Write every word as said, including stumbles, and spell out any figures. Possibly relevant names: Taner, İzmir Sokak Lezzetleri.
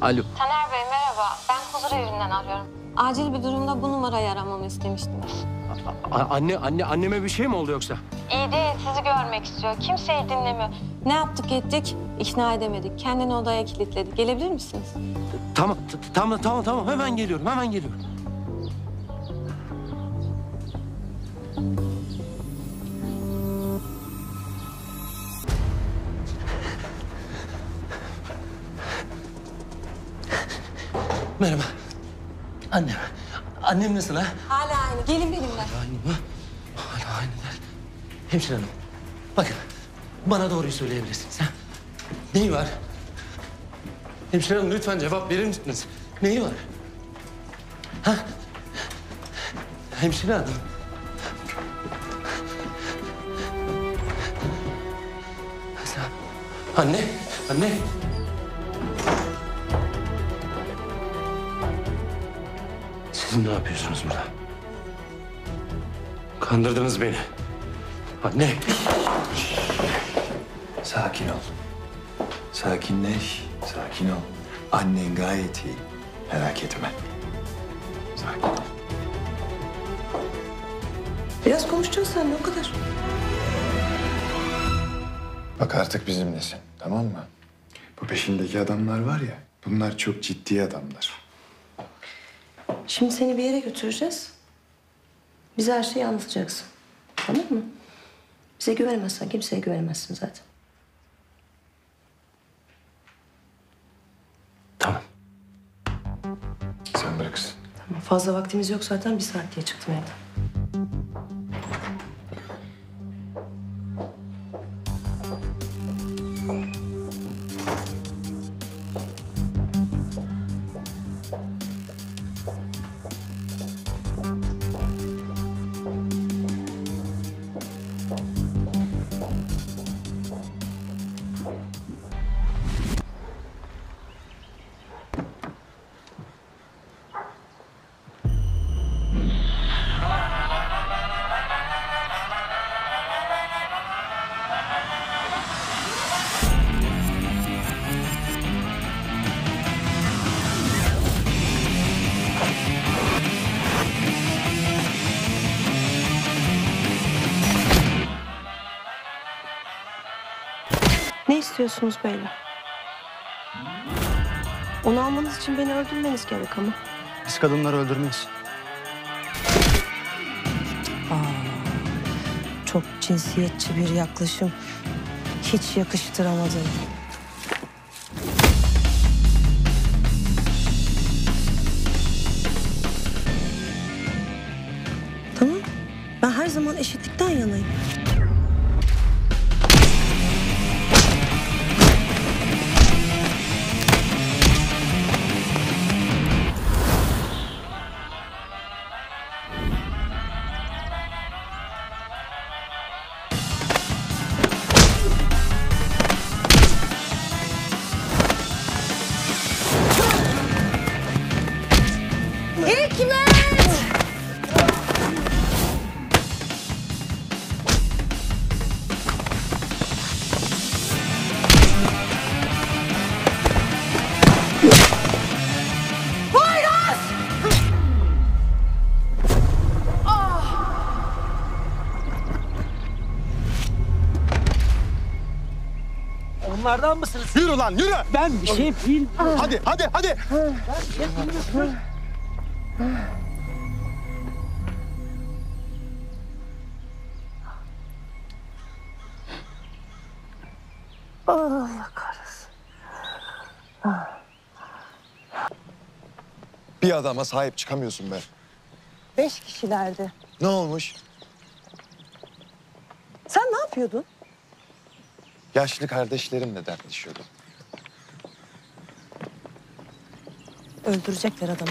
Alo. Taner Bey merhaba. Ben huzur evinden arıyorum. Acil bir durumda bu numarayı aramamı istemiştiniz. A anne, anne, anneme bir şey mi oldu yoksa? İyi değil, sizi görmek istiyor. Kimseyi dinlemiyor. Ne yaptık ettik, ikna edemedik. Kendini odaya kilitledi. Gelebilir misiniz? Tamam, tamam, tamam, tamam. Hemen geliyorum, hemen geliyorum. Merhaba. Annem. Annem nasıl ha? Hala aynı. Gelin benimle. Hala aynı mı? Hala aynılar. Hemşire hanım. Bakın. Bana doğruyu söyleyebilirsiniz ha? Neyi var? Hemşire hanım lütfen cevap verir misiniz? Neyi var? Ha? Hemşire hanım. Anne. Anne. Siz ne yapıyorsunuz burada? Kandırdınız beni. Anne. Sakin ol. Sakinleş. Sakin ol. Annen gayet iyi. Merak etme. Sakin ol. Biraz konuşacağız seninle o kadar. Bak artık bizimlesin. Tamam mı? Bu peşindeki adamlar var ya. Bunlar çok ciddi adamlar. Şimdi seni bir yere götüreceğiz. Bize her şeyi anlatacaksın. Tamam mı? Bize güvenemezsen kimseye güvenemezsin zaten. Tamam. Sen bırakırsın. Tamam. Fazla vaktimiz yok zaten. Bir saat diye çıktım evden. Ne istiyorsunuz beyler? Onu almanız için beni öldürmeniz gerek ama. Biz kadınları öldürmeyiz. Aa, çok cinsiyetçi bir yaklaşım. Hiç yakıştıramadım. Tamam. Ben her zaman eşitlikten yanayım. Onlardan mısınız? Yürü lan yürü! Ben bir şey bilmiyorum. Hadi hadi hadi! Allah kahretsin. Bir adama sahip çıkamıyorsun be. Beş kişilerdi. Ne olmuş? Sen ne yapıyordun? Yaşlı kardeşlerimle dertleşiyordum. Öldürecekler adamı.